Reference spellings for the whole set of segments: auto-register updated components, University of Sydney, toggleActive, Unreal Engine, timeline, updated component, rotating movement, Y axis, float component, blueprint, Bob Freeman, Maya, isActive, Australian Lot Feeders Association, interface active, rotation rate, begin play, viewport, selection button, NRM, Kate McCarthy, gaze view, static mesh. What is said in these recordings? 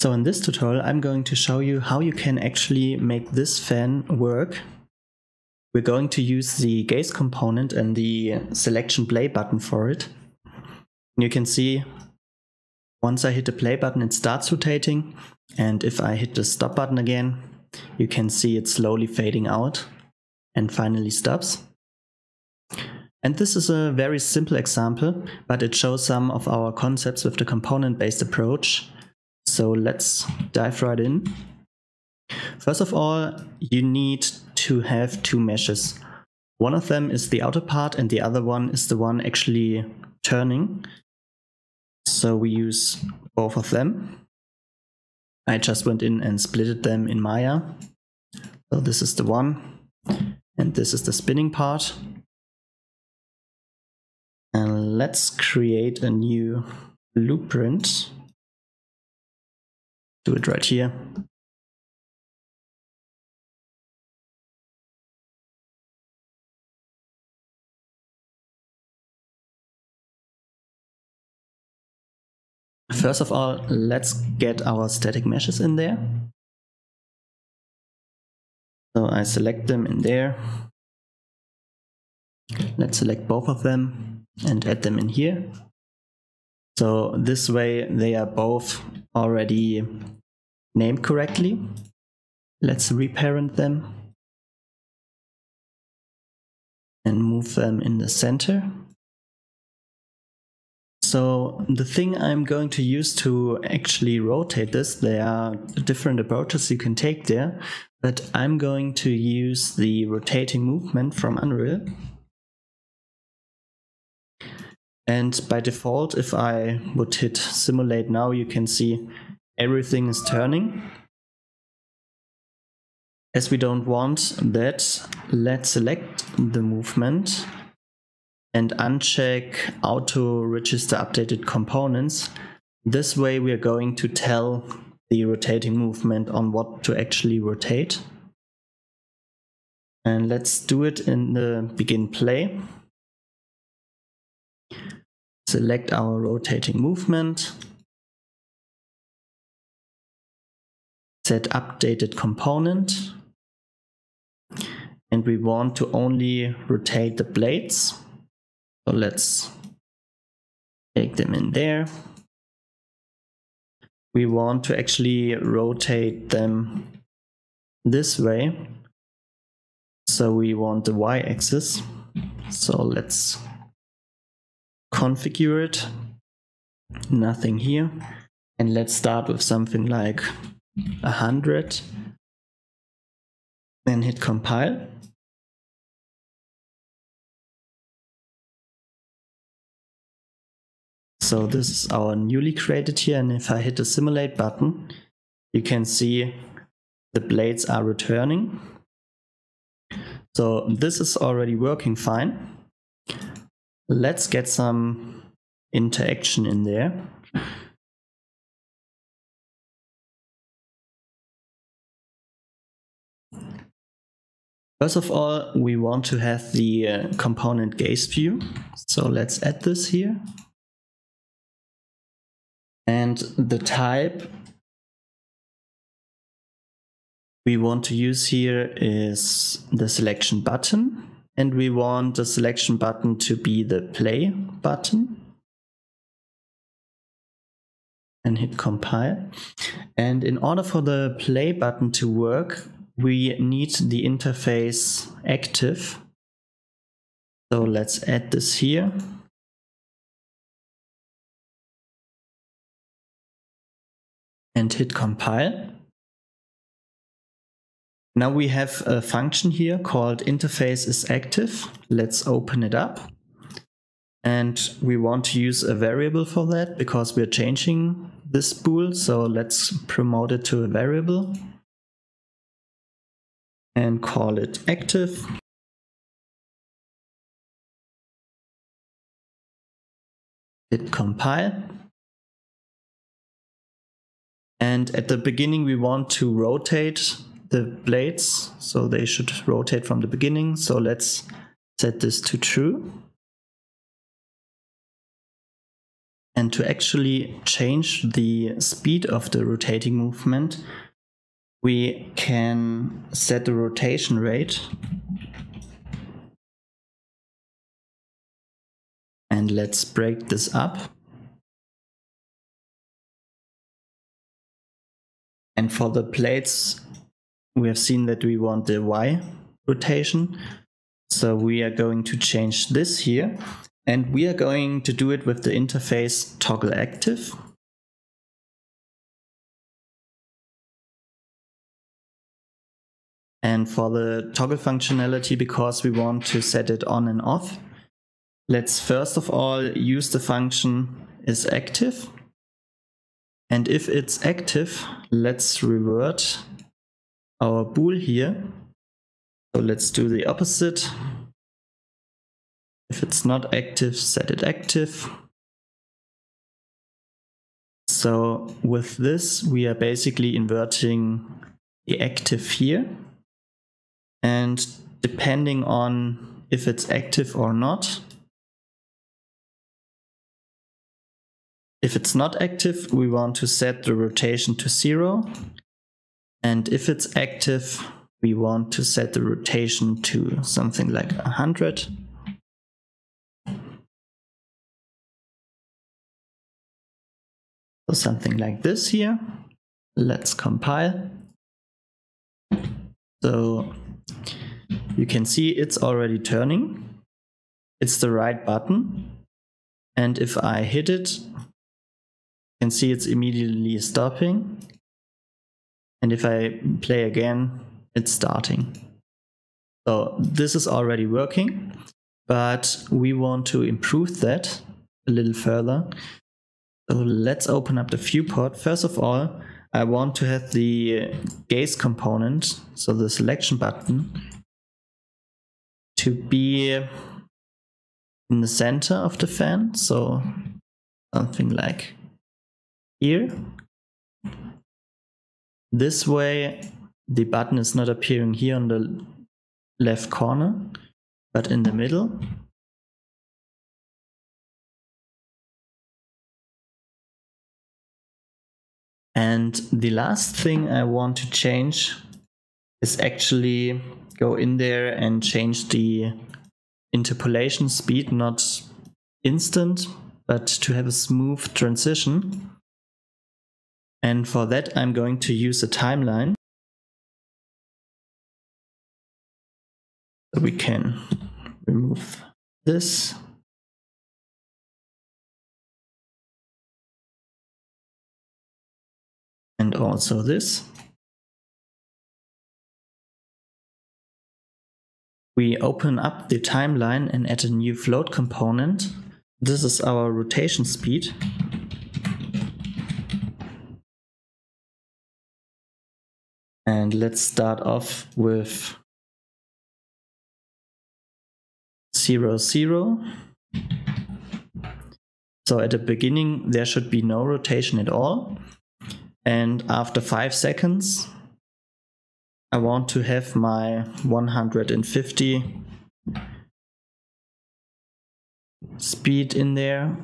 So in this tutorial, I'm going to show you how you can actually make this fan work. We're going to use the gaze component and the selection play button for it. And you can see once I hit the play button, it starts rotating. And if I hit the stop button again, you can see it slowly fading out and finally stops. And this is a very simple example, but it shows some of our concepts with the component-based approach. So let's dive right in. First of all, you need to have two meshes. One of them is the outer part and the other one is the one actually turning. So we use both of them. I just went in and splitted them in Maya. So this is the one and this is the spinning part. And let's create a new blueprint. Do it right here. First of all, let's get our static meshes in there. So I select them in there. Let's select both of them and add them in here. So this way they are both already named correctly. Let's reparent them and move them in the center. So the thing I'm going to use to actually rotate this, there are different approaches you can take there, but I'm going to use the rotating movement from Unreal. And by default, if I would hit simulate now, you can see everything is turning. As we don't want that, let's select the movement and uncheck auto-register updated components. This way we are going to tell the rotating movement on what to actually rotate. And let's do it in the begin play. Select our rotating movement. Set updated component. And we want to only rotate the blades. So let's take them in there. We want to actually rotate them this way. So we want the Y axis. So let's configure it. Nothing here. And let's start with something like 100. Then hit compile. So this is our newly created here, and if I hit the simulate button, you can see the blades are returning. So this is already working fine. Let's get some interaction in there. First of all, we want to have the component gaze view. So let's add this here. And the type we want to use here is the selection button. And we want the selection button to be the play button. And hit compile. And in order for the play button to work, we need the interface active. So let's add this here. And hit compile. Now we have a function here called interface is active. Let's open it up. And we want to use a variable for that because we're changing this bool. So let's promote it to a variable and call it active. Hit compile. And at the beginning we want to rotate the blades, so they should rotate from the beginning. So let's set this to true. And to actually change the speed of the rotating movement, we can set the rotation rate. And let's break this up. And for the plates, we have seen that we want the Y rotation. So we are going to change this here. And we are going to do it with the interface toggleActive. And for the toggle functionality, because we want to set it on and off, let's first of all use the function isActive. And if it's active, let's revert our bool here. So let's do the opposite. If it's not active, set it active. So with this, we are basically inverting the active here. And depending on if it's active or not, if it's not active, we want to set the rotation to 0. And if it's active, we want to set the rotation to something like 100. So something like this here. Let's compile. So you can see it's already turning. It's the right button. And if I hit it, you can see it's immediately stopping. And if I play again, it's starting. So this is already working, but we want to improve that a little further. So let's open up the viewport. First of all, I want to have the gaze component, so the selection button, to be in the center of the fan. So something like here. This way the button is not appearing here on the left corner, but in the middle. And the last thing I want to change is actually go in there and change the interpolation speed, not instant, but to have a smooth transition. And for that, I'm going to use a timeline. So we can remove this. And also this. We open up the timeline and add a new float component. This is our rotation speed. And let's start off with 0, 0. So at the beginning, there should be no rotation at all. And after 5 seconds, I want to have my 150 speed in there.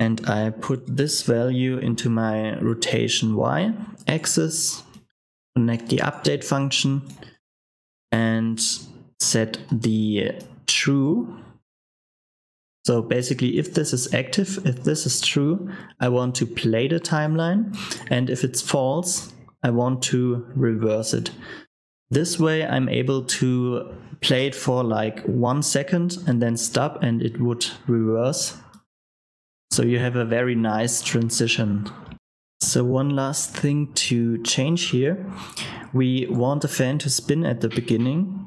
And I put this value into my rotation Y axis, connect the update function, and set the true. So basically, if this is active, if this is true, I want to play the timeline. And if it's false, I want to reverse it. This way, I'm able to play it for like 1 second and then stop, and it would reverse. So you have a very nice transition. So one last thing to change here. We want the fan to spin at the beginning.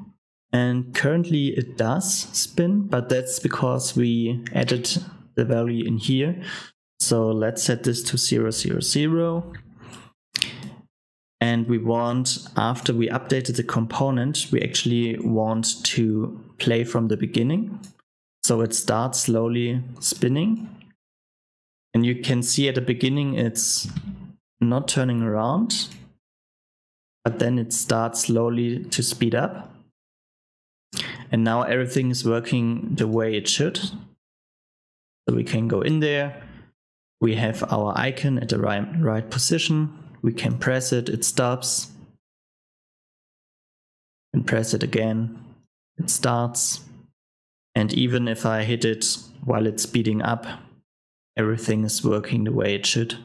And currently it does spin, but that's because we added the value in here. So let's set this to 0, 0, 0. And we want, after we updated the component, we actually want to play from the beginning. So it starts slowly spinning. And you can see at the beginning it's not turning around, but then it starts slowly to speed up. And now everything is working the way it should. So we can go in there. We have our icon at the right position. We can press it, it stops. And press it again, it starts. And even if I hit it while it's speeding up, everything is working the way it should.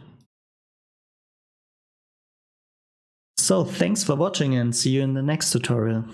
So thanks for watching and see you in the next tutorial.